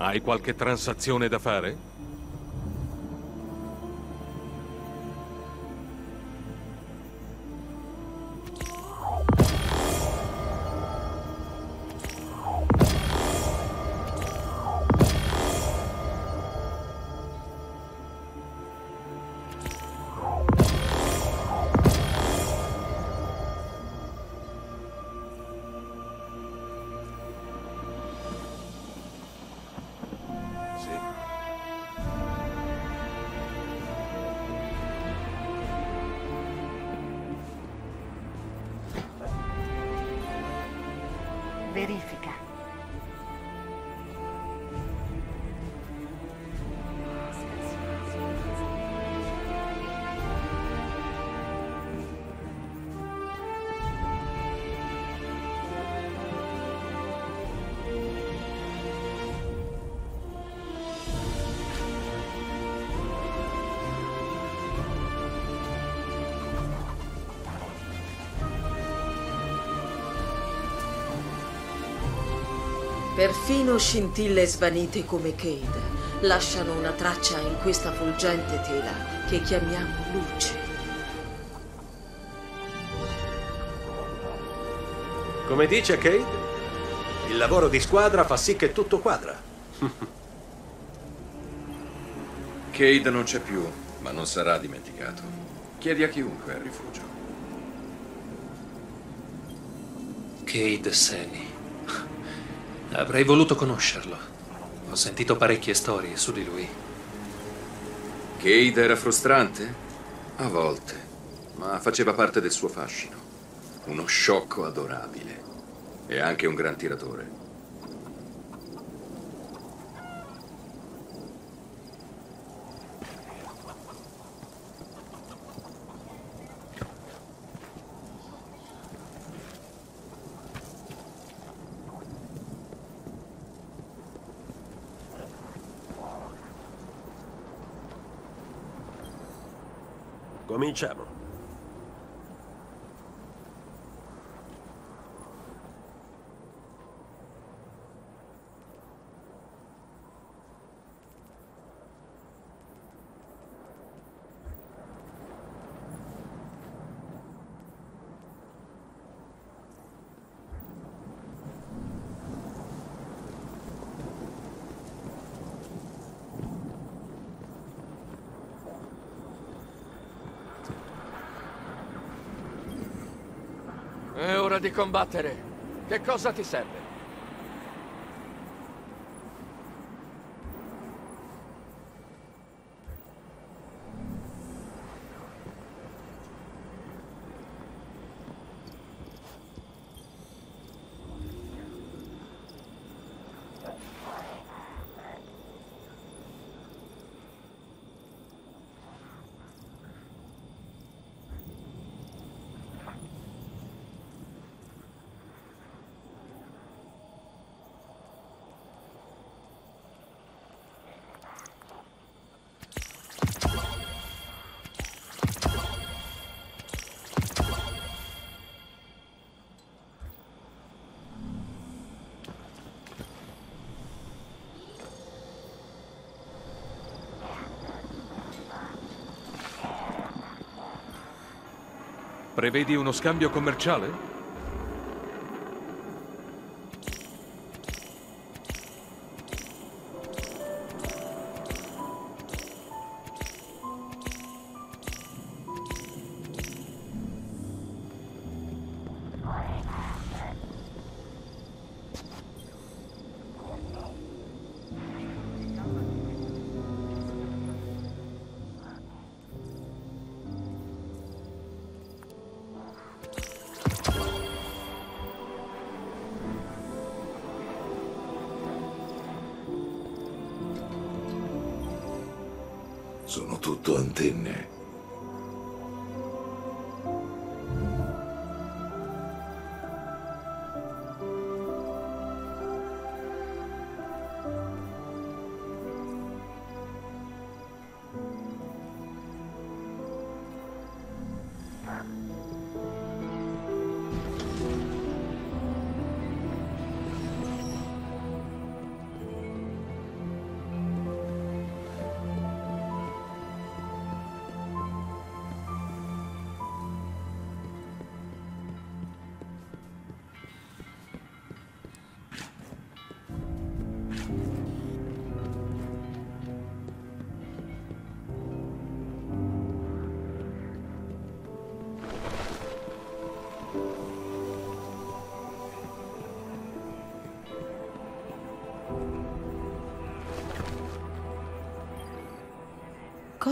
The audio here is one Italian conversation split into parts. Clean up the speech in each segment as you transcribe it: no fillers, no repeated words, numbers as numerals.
Hai qualche transazione da fare? Verifica. Perfino scintille svanite come Cayde lasciano una traccia in questa fulgente tela che chiamiamo luce. Come dice Cayde, il lavoro di squadra fa sì che tutto quadra. Cayde non c'è più, ma non sarà dimenticato. Chiedi a chiunque il rifugio. Cayde Seni. Avrei voluto conoscerlo. Ho sentito parecchie storie su di lui. Cayde era frustrante? A volte, ma faceva parte del suo fascino. Uno sciocco adorabile. E anche un gran tiratore. Cominciamo. È ora di combattere. Che cosa ti serve? Prevedi uno scambio commerciale? Sono tutto antenne.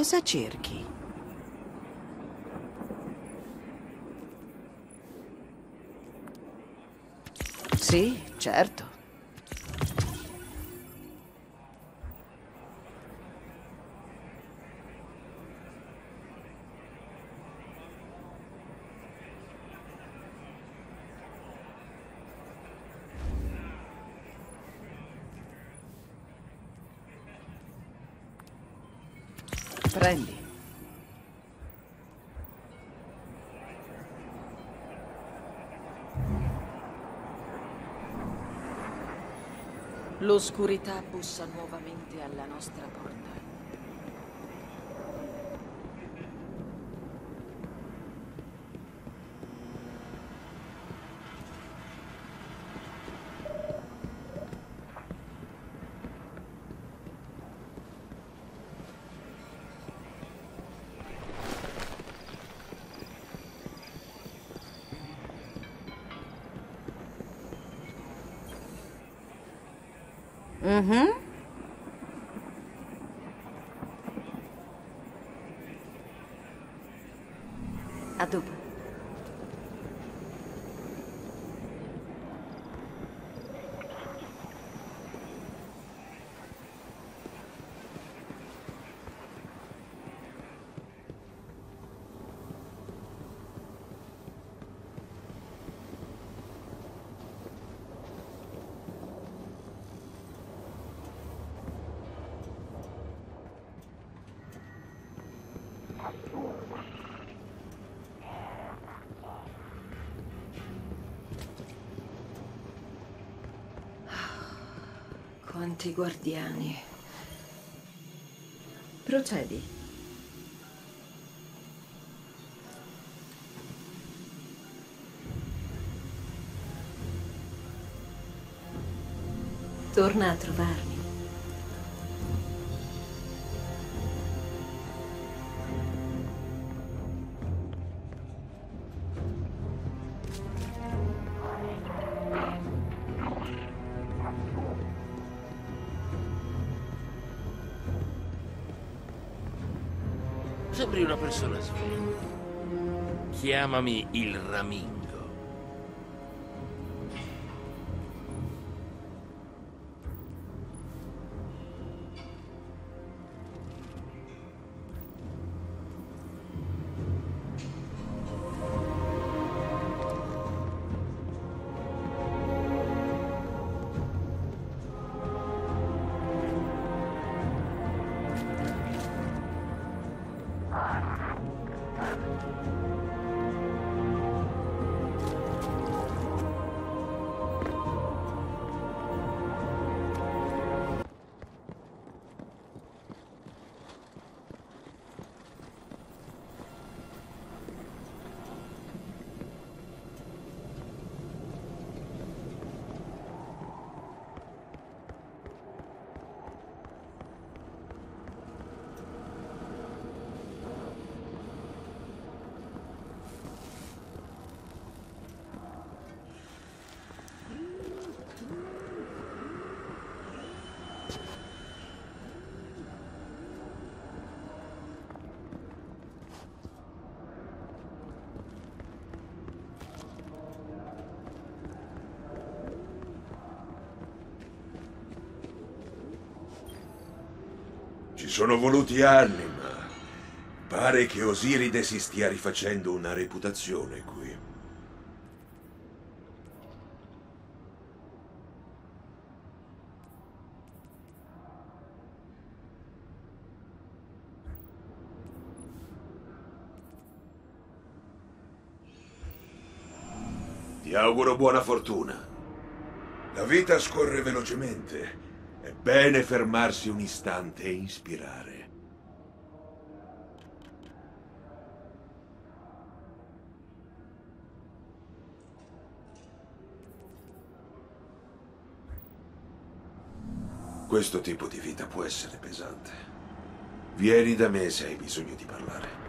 Cosa cerchi? Sì, certo. Prendi. L'oscurità bussa nuovamente alla nostra porta. Mm-hmm. A dopo. Quanti guardiani. Procedi. Torna a trovarmi. Sembri una persona sveglia. Chiamami il Ramingo. Ci sono voluti anni, ma pare che Osiride si stia rifacendo una reputazione qui. Ti auguro buona fortuna. La vita scorre velocemente. È bene fermarsi un istante e inspirare. Questo tipo di vita può essere pesante. Vieni da me se hai bisogno di parlare.